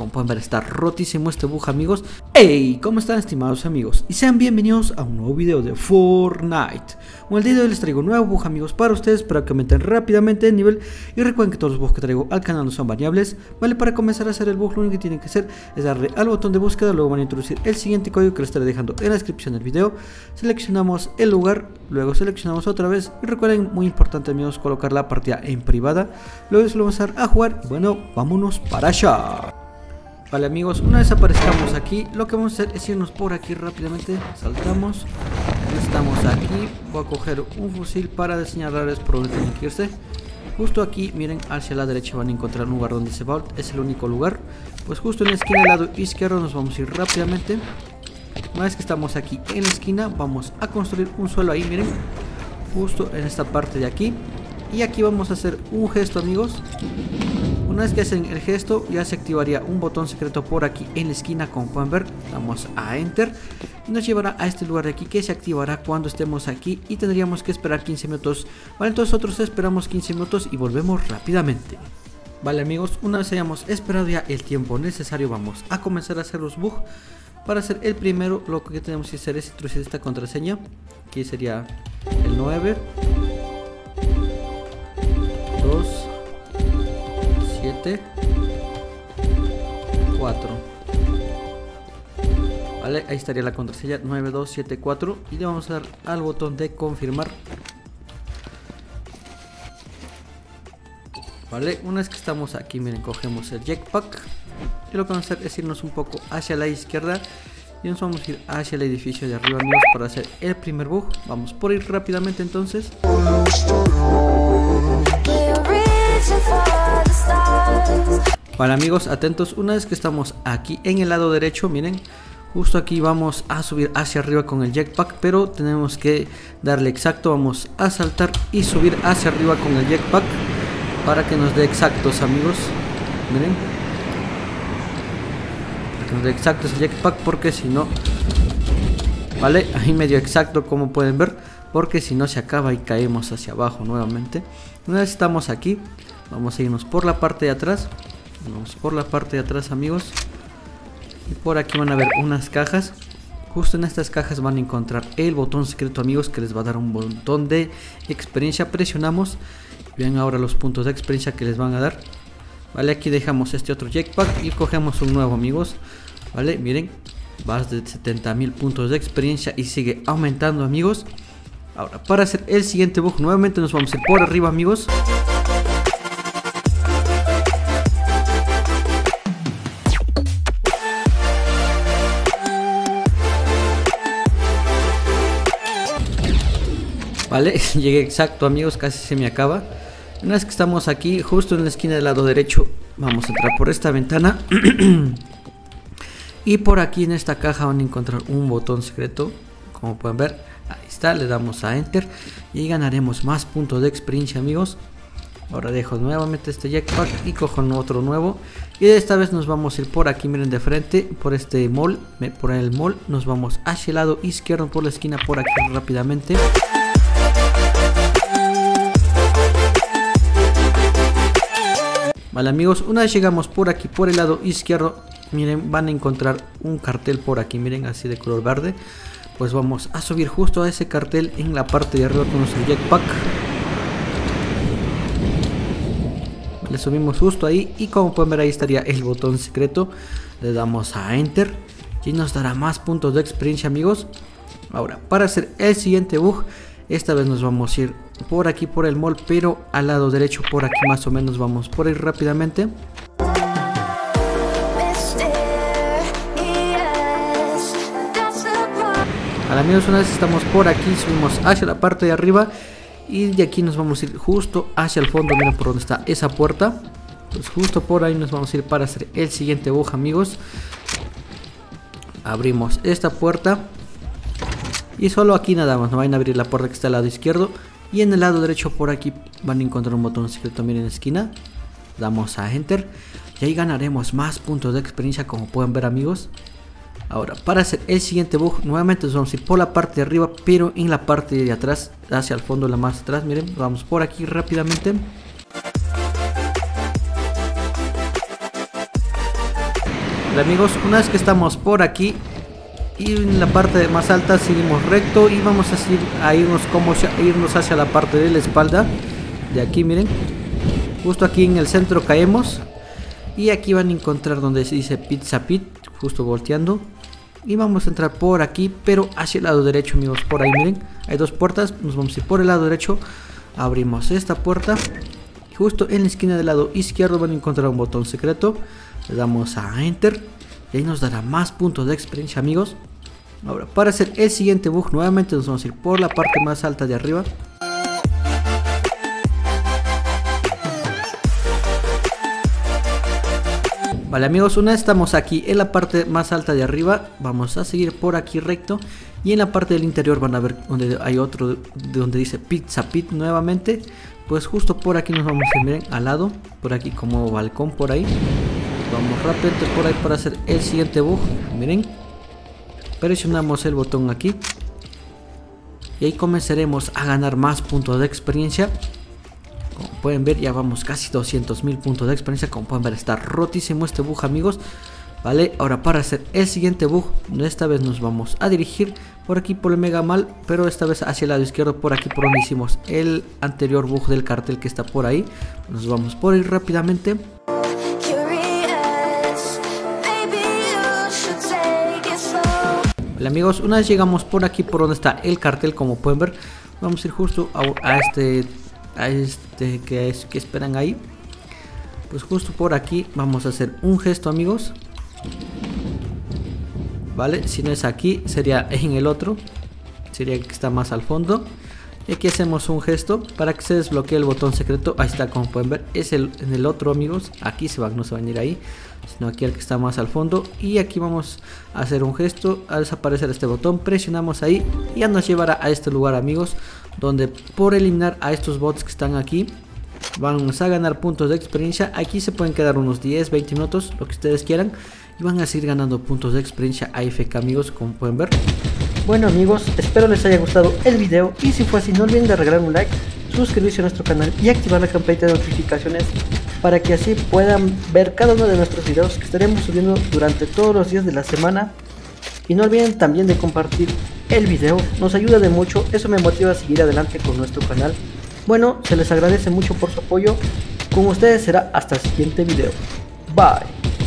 Como pueden ver, está rotísimo este bug, amigos. ¡Hey! ¿Cómo están, estimados amigos? Y sean bienvenidos a un nuevo video de Fortnite. Bueno, el día de hoy les traigo un nuevo bug, amigos, para ustedes, para que aumenten rápidamente de nivel. Y recuerden que todos los bugs que traigo al canal no son variables, ¿vale? Para comenzar a hacer el bug, lo único que tienen que hacer es darle al botón de búsqueda. Luego van a introducir el siguiente código que les estaré dejando en la descripción del video. Seleccionamos el lugar, luego seleccionamos otra vez. Y recuerden, muy importante, amigos, colocar la partida en privada. Luego se lo vamos a dar a jugar. Bueno, vámonos para allá. Vale, amigos, una vez aparezcamos aquí, lo que vamos a hacer es irnos por aquí rápidamente. Saltamos, estamos aquí. Voy a coger un fusil para señalarles por dónde tienen que irse. Justo aquí, miren, hacia la derecha van a encontrar un lugar donde se va. Es el único lugar. Pues justo en la esquina del lado izquierdo nos vamos a ir rápidamente. Una vez que estamos aquí en la esquina, vamos a construir un suelo ahí, miren, justo en esta parte de aquí. Y aquí vamos a hacer un gesto, amigos. Una vez que hacen el gesto, ya se activaría un botón secreto por aquí en la esquina, como pueden ver. Vamos a Enter y nos llevará a este lugar de aquí, que se activará cuando estemos aquí y tendríamos que esperar 15 minutos. Vale, entonces nosotros esperamos 15 minutos y volvemos rápidamente. Vale, amigos, una vez hayamos esperado ya el tiempo necesario, vamos a comenzar a hacer los bugs. Para hacer el primero, lo que tenemos que hacer es introducir esta contraseña, que sería el 9 2 4. Vale, ahí estaría la contraseña 9274 y le vamos a dar al botón de confirmar. Vale, una vez que estamos aquí, miren, cogemos el jetpack y lo que vamos a hacer es irnos un poco hacia la izquierda y nos vamos a ir hacia el edificio de arriba, amigos, para hacer el primer bug. Vamos por ir rápidamente entonces. Vale, amigos, atentos, una vez que estamos aquí en el lado derecho, miren, justo aquí vamos a subir hacia arriba con el jetpack, pero tenemos que darle exacto. Vamos a saltar y subir hacia arriba con el jetpack para que nos dé exactos, amigos, miren, para que nos dé exactos el jetpack, porque si no, vale, ahí medio exacto, como pueden ver, porque si no se acaba y caemos hacia abajo nuevamente. Una vez estamos aquí, vamos a irnos por la parte de atrás. Vamos por la parte de atrás, amigos. Y por aquí van a ver unas cajas. Justo en estas cajas van a encontrar el botón secreto, amigos, que les va a dar un montón de experiencia. Presionamos. Vean ahora los puntos de experiencia que les van a dar. Vale, aquí dejamos este otro jetpack y cogemos un nuevo, amigos. Vale, miren, vas de 70.000 puntos de experiencia y sigue aumentando, amigos. Ahora, para hacer el siguiente bug, nuevamente nos vamos a ir por arriba, amigos. Vale, llegué exacto, amigos, casi se me acaba. Una vez que estamos aquí, justo en la esquina del lado derecho, vamos a entrar por esta ventana. Y por aquí en esta caja van a encontrar un botón secreto, como pueden ver. Ahí está, le damos a Enter y ganaremos más puntos de experiencia, amigos. Ahora dejo nuevamente este jetpack y cojo otro nuevo. Y esta vez nos vamos a ir por aquí, miren, de frente, por este mall, por el mall. Nos vamos hacia el lado izquierdo, por la esquina, por aquí rápidamente. Vale, amigos, una vez llegamos por aquí, por el lado izquierdo, miren, van a encontrar un cartel por aquí, miren, así de color verde. Pues vamos a subir justo a ese cartel en la parte de arriba con nuestro jetpack. Le subimos justo ahí y como pueden ver, ahí estaría el botón secreto. Le damos a Enter y nos dará más puntos de experiencia, amigos. Ahora, para hacer el siguiente bug, esta vez nos vamos a ir por aquí por el mall, pero al lado derecho, por aquí más o menos. Vamos por ahí rápidamente. Ahora, amigos, una vez estamos por aquí, subimos hacia la parte de arriba y de aquí nos vamos a ir justo hacia el fondo. Miren por donde está esa puerta, pues justo por ahí nos vamos a ir para hacer el siguiente bug, amigos. Abrimos esta puerta y solo aquí nada más, no van a abrir la puerta que está al lado izquierdo. Y en el lado derecho por aquí van a encontrar un botón secreto, miren, en la esquina. Damos a Enter y ahí ganaremos más puntos de experiencia, como pueden ver, amigos. Ahora, para hacer el siguiente bug, nuevamente nos vamos a ir por la parte de arriba, pero en la parte de atrás, hacia el fondo, la más atrás, miren. Vamos por aquí rápidamente. Vale, amigos, una vez que estamos por aquí y en la parte más alta seguimos recto y vamos a seguir a irnos como hacia la parte de la espalda. De aquí, miren, justo aquí en el centro caemos y aquí van a encontrar donde se dice Pizza Pit, justo volteando. Y vamos a entrar por aquí, pero hacia el lado derecho, amigos. Por ahí, miren, hay dos puertas. Nos vamos a ir por el lado derecho. Abrimos esta puerta. Y justo en la esquina del lado izquierdo van a encontrar un botón secreto. Le damos a Enter. Y ahí nos dará más puntos de experiencia, amigos. Ahora, para hacer el siguiente bug, nuevamente nos vamos a ir por la parte más alta de arriba. Vale, amigos, una vez estamos aquí en la parte más alta de arriba, vamos a seguir por aquí recto y en la parte del interior van a ver donde hay otro donde dice Pizza Pit nuevamente. Pues justo por aquí nos vamos a ir, miren, al lado, por aquí como balcón por ahí. Vamos rápido por ahí para hacer el siguiente bug, miren. Presionamos el botón aquí y ahí comenzaremos a ganar más puntos de experiencia. Como pueden ver, ya vamos casi 200.000 puntos de experiencia. Como pueden ver, está rotísimo este bug, amigos. Vale, ahora para hacer el siguiente bug, esta vez nos vamos a dirigir por aquí por el Mega Mall, pero esta vez hacia el lado izquierdo, por aquí por donde hicimos el anterior bug del cartel que está por ahí. Nos vamos por ahí rápidamente. Vale, amigos, una vez llegamos por aquí por donde está el cartel, como pueden ver, vamos a ir justo a este que esperan ahí. Pues justo por aquí vamos a hacer un gesto, amigos. Vale, si no es aquí, sería en el otro, sería el que está más al fondo. Y aquí hacemos un gesto para que se desbloquee el botón secreto. Ahí está, como pueden ver, es en el otro, amigos. Aquí no se van a ir ahí, sino aquí el que está más al fondo. Y aquí vamos a hacer un gesto, a desaparecer este botón, presionamos ahí y ya nos llevará a este lugar, amigos, donde por eliminar a estos bots que están aquí vamos a ganar puntos de experiencia. Aquí se pueden quedar unos 10, 20 minutos, lo que ustedes quieran, y van a seguir ganando puntos de experiencia AFK, amigos, como pueden ver. Bueno, amigos, espero les haya gustado el video y si fue así no olviden de regalar un like, suscribirse a nuestro canal y activar la campanita de notificaciones para que así puedan ver cada uno de nuestros videos que estaremos subiendo durante todos los días de la semana. Y no olviden también de compartir el video, nos ayuda de mucho, eso me motiva a seguir adelante con nuestro canal. Bueno, se les agradece mucho por su apoyo, con ustedes será hasta el siguiente video. Bye.